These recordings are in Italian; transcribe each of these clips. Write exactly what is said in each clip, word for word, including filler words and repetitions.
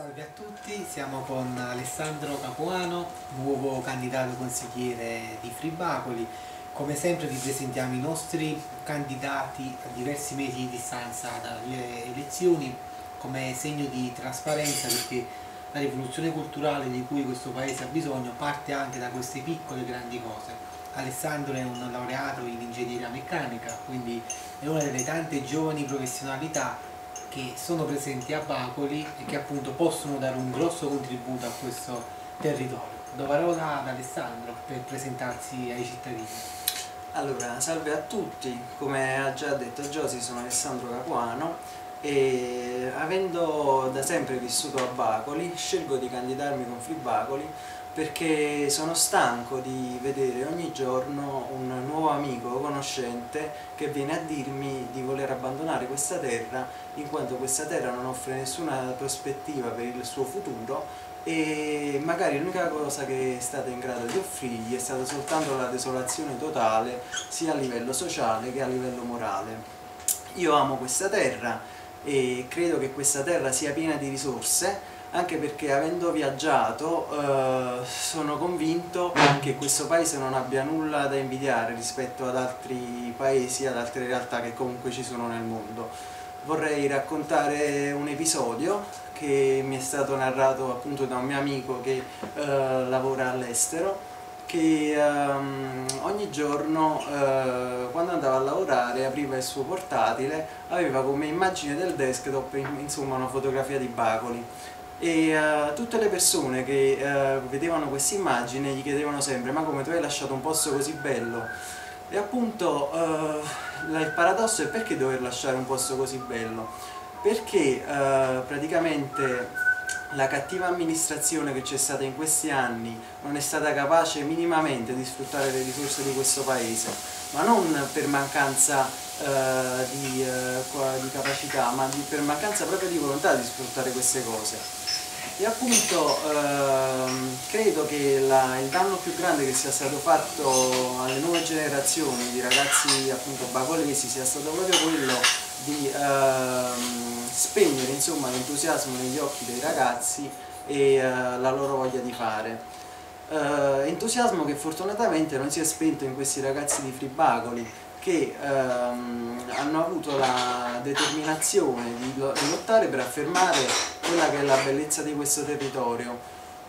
Salve a tutti, siamo con Alessandro Capuano, nuovo candidato consigliere di Freebacoli. Come sempre vi presentiamo i nostri candidati a diversi mesi di distanza dalle elezioni come segno di trasparenza, perché la rivoluzione culturale di cui questo paese ha bisogno parte anche da queste piccole e grandi cose. Alessandro è un laureato in ingegneria meccanica, quindi è una delle tante giovani professionalità che sono presenti a Bacoli e che appunto possono dare un grosso contributo a questo territorio. Do parola ad Alessandro per presentarsi ai cittadini. Allora, salve a tutti, come ha già detto Giosi, sono Alessandro Capuano e avendo da sempre vissuto a Bacoli scelgo di candidarmi con Freebacoli perché sono stanco di vedere ogni giorno un nuovo amico o conoscente che viene a dirmi di voler abbandonare questa terra in quanto questa terra non offre nessuna prospettiva per il suo futuro e magari l'unica cosa che è stata in grado di offrirgli è stata soltanto la desolazione totale, sia a livello sociale che a livello morale. Io amo questa terra e credo che questa terra sia piena di risorse, anche perché avendo viaggiato eh, sono convinto che questo paese non abbia nulla da invidiare rispetto ad altri paesi, ad altre realtà che comunque ci sono nel mondo. Vorrei raccontare un episodio che mi è stato narrato appunto da un mio amico che eh, lavora all'estero, che ehm, ogni giorno eh, quando andava a lavorare apriva il suo portatile, aveva come immagine del desktop insomma una fotografia di Bacoli. E uh, tutte le persone che uh, vedevano questa immagine gli chiedevano sempre: ma come tu hai lasciato un posto così bello? E appunto uh, il paradosso è: perché dover lasciare un posto così bello? Perché uh, praticamente la cattiva amministrazione che c'è stata in questi anni non è stata capace minimamente di sfruttare le risorse di questo paese, ma non per mancanza eh, di, eh, di capacità, ma di, per mancanza proprio di volontà di sfruttare queste cose. E appunto eh, credo che la, il danno più grande che sia stato fatto alle nuove generazioni di ragazzi appunto bacolesi sia stato proprio quello di eh, spegnere insomma l'entusiasmo negli occhi dei ragazzi e uh, la loro voglia di fare. Uh, entusiasmo che fortunatamente non si è spento in questi ragazzi di Freebacoli, che uh, hanno avuto la determinazione di lottare per affermare quella che è la bellezza di questo territorio.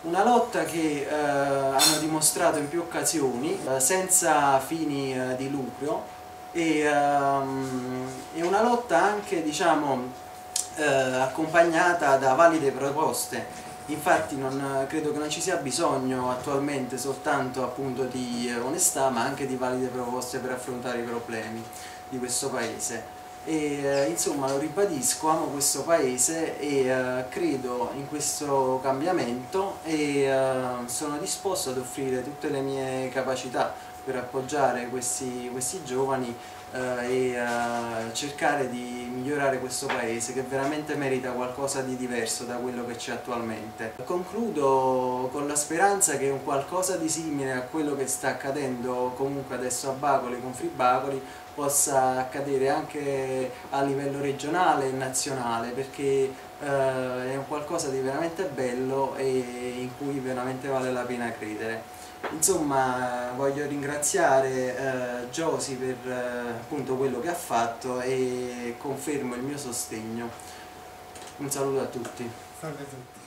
Una lotta che uh, hanno dimostrato in più occasioni, uh, senza fini uh, di lucro, e um, è una lotta anche, diciamo, Eh, accompagnata da valide proposte. Infatti non, credo che non ci sia bisogno attualmente soltanto appunto di eh, onestà, ma anche di valide proposte per affrontare i problemi di questo paese. E, eh, insomma, lo ribadisco, amo questo paese e eh, credo in questo cambiamento e eh, sono disposto ad offrire tutte le mie capacità per appoggiare questi, questi giovani eh, e eh, cercare di migliorare questo paese che veramente merita qualcosa di diverso da quello che c'è attualmente. Concludo con la speranza che un qualcosa di simile a quello che sta accadendo comunque adesso a Bacoli con Freebacoli possa accadere anche a livello regionale e nazionale, perché eh, è un qualcosa di veramente bello e in cui veramente vale la pena credere. Insomma, voglio ringraziare eh, Giosi per eh, appunto quello che ha fatto e confermo il mio sostegno. Un saluto a tutti. Salve a tutti.